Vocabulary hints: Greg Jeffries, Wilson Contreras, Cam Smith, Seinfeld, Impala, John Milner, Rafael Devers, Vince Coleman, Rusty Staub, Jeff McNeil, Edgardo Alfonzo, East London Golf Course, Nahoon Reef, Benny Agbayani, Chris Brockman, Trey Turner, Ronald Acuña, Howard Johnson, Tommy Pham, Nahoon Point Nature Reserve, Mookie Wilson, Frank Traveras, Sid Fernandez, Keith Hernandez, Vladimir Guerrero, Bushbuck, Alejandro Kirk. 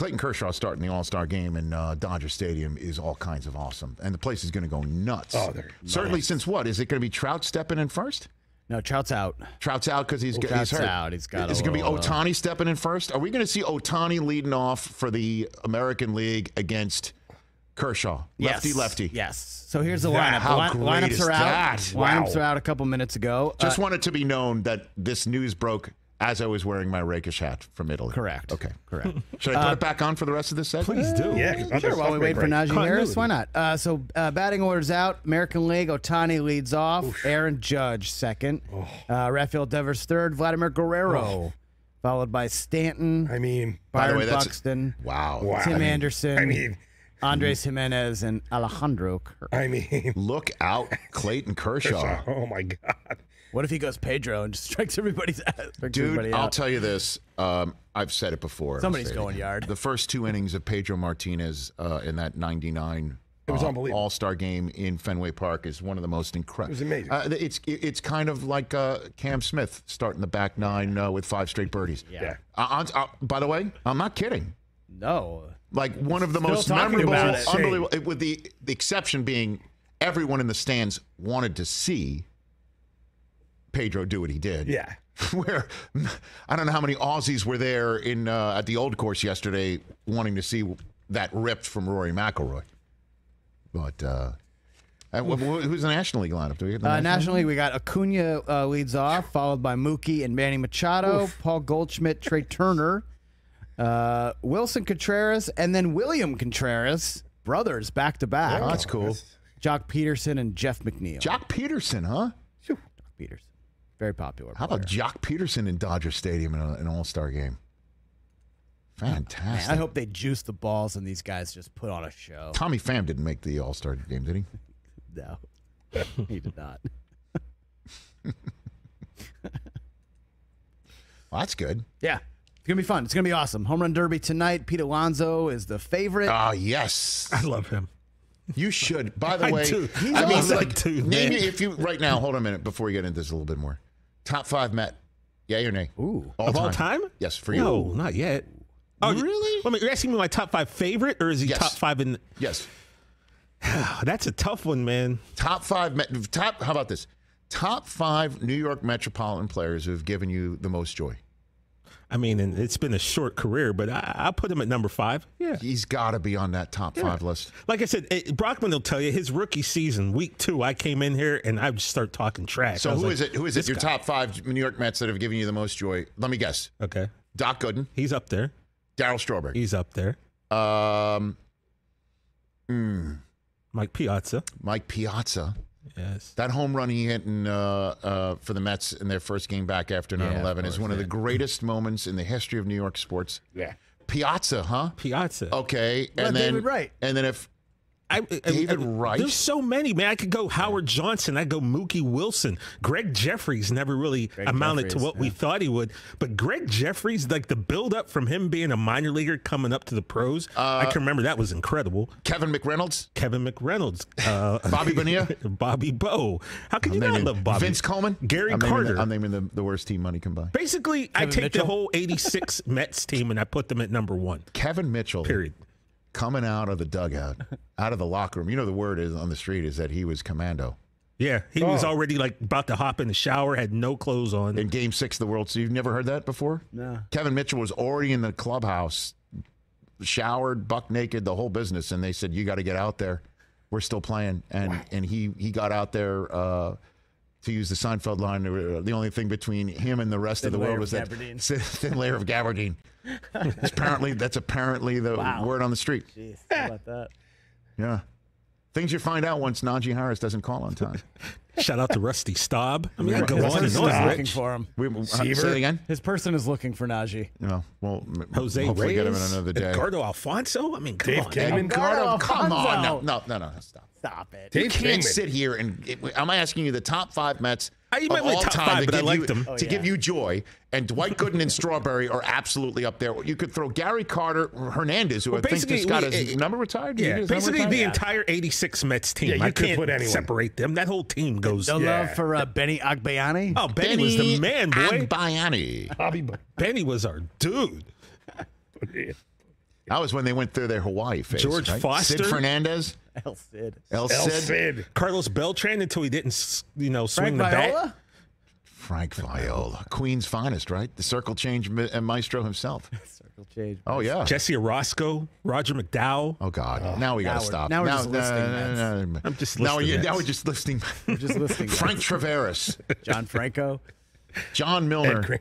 Clayton Kershaw starting the All-Star game in Dodger Stadium is all kinds of awesome. And the place is going to go nuts. Oh, they're certainly nuts. Since what? Is it going to be Trout stepping in first? No, Trout's out. Trout's out because he's hurt. Out. He's got. Is it going to be Otani stepping in first? Are we going to see Otani leading off for the American League against Kershaw? Lefty, yes. Lefty. Yes. So here's the lineup. The lineups are out. Wow. Lineups are out a couple minutes ago. Just wanted to be known that this news broke as I was wearing my rakish hat from Italy. Correct. Okay. Correct. Should I put it back on for the rest of this segment? Please do. Yeah, sure. While we wait for Najee Harris, why not? So batting order's out. American League, Otani leads off. Oof. Aaron Judge second. Oh. Rafael Devers third. Vladimir Guerrero. Oh. Followed by Stanton. I mean, Byron Buxton. Wow. Tim Anderson. Andres Jimenez and Alejandro Kirk. Look out, Clayton Kershaw. Oh, my God. What if he goes Pedro and just strikes everybody's ass? Dude, I'll tell you this. I've said it before. Somebody's going yard. The first two innings of Pedro Martinez in that 99 All-Star game in Fenway Park is one of the most incredible. It was amazing. It's kind of like Cam Smith starting the back nine with 5 straight birdies. Yeah. By the way, I'm not kidding. No. Like one of the most memorable, unbelievable, with the exception being everyone in the stands wanted to see Pedro do what he did. Yeah. Where I don't know how many Aussies were there in at the old course yesterday wanting to see that ripped from Rory McElroy. But who's the National League lineup? Do we get the National League? We got Acuña leads off, followed by Mookie and Manny Machado, Paul Goldschmidt, Trey Turner, Wilson Contreras, and then William Contreras, brothers back to back. Oh, that's cool. Jock Peterson and Jeff McNeil. Jock Peterson, huh? Jock Peterson, very popular. How about Jock Peterson in Dodger Stadium in an All-Star game? Fantastic. Man, I hope they juice the balls and these guys just put on a show. Tommy Pham didn't make the All-Star game, did he? No, he did not. Well, that's good. Yeah. It's going to be fun. It's going to be awesome. Home Run Derby tonight. Pete Alonso is the favorite. Ah, yes. I love him. You should. By the way, name if you right now. Hold on a minute before we get into this a little bit more. Top 5 Met. Yay or nay? Ooh. All time? Yes, for you. No, not yet. Oh, really? Wait, you're asking me my top 5 favorite, or is he top 5 in? Yes. That's a tough one, man. Top 5 Met. How about this? Top 5 New York Metropolitan players who have given you the most joy. I mean, and it's been a short career, but I'll put him at number 5. Yeah, he's got to be on that top 5 list. Like I said, Brockman will tell you his rookie season, week 2, I came in here and I would start talking trash. So who is it? Your top 5 New York Mets that have given you the most joy? Let me guess. Okay, Doc Gooden. He's up there. Darryl Strawberry. He's up there. Mike Piazza. Mike Piazza. Yes. That home run he hit for the Mets in their first game back after 9/11 is one of the greatest moments in the history of New York sports. Yeah. Piazza, huh? Piazza. Okay. Well, and then David Wright. And then David Wright. There's so many, man. I could go Howard Johnson. I go Mookie Wilson. Greg Jeffries never really amounted to what we thought he would. But Greg Jeffries, like the build-up from him being a minor leaguer coming up to the pros, I can remember that was incredible. Kevin McReynolds. Bobby Bonilla. Bobby Bo. How can you not love Bobby? Vince Coleman. Gary Carter. I'm naming the worst team money can buy. Basically, I take the whole 86 Mets team and I put them at number 1. Kevin Mitchell. Period. Coming out of the dugout, out of the locker room. You know the word is on the street is that he was commando. Yeah, he was already like about to hop in the shower, had no clothes on. In Game 6 of the World Series, so you've never heard that before? No. Kevin Mitchell was already in the clubhouse, showered, buck naked, the whole business, and they said, you got to get out there. We're still playing. And he got out there to use the Seinfeld line. The only thing between him and the rest of the world was that thin layer of gabardine. That's apparently the word on the street. Jeez, how about that? Yeah. Things you find out once Najee Harris doesn't call on time. Shout out to Rusty Staub. I mean, I go on and on. Looking for him. Say it again. His person is looking for Najee. No, well, Jose Reyes, get him in another day. Edgardo Alfonso. I mean, come on, Dave. No, stop. Stop it. You can't sit here and I'm asking you the top 5 Mets. You might want top 5, but I liked them. To give you joy, and Dwight Gooden and Strawberry are absolutely up there. You could throw Gary Carter, Hernandez, who I think just got his number retired. Yeah, basically the entire 86 Mets team. Yeah, I can't separate them. That whole team goes. No love for Benny Agbayani. Oh, Benny was the man, boy. Agbayani. Benny was our dude. That was when they went through their Hawaii phase. George Foster, Sid Fernandez, El Cid, Carlos Beltran until he didn't, you know, swing the bat. Frank Viola, Queen's finest, right? The circle change maestro himself. Circle change. Maestro. Oh yeah. Jesse Orozco, Roger McDowell. Oh God. Oh, now we gotta stop. Now we're just listing. I'm just listing. Now we're just listing. We're just listing. Frank Traveras, John Franco, John Milner.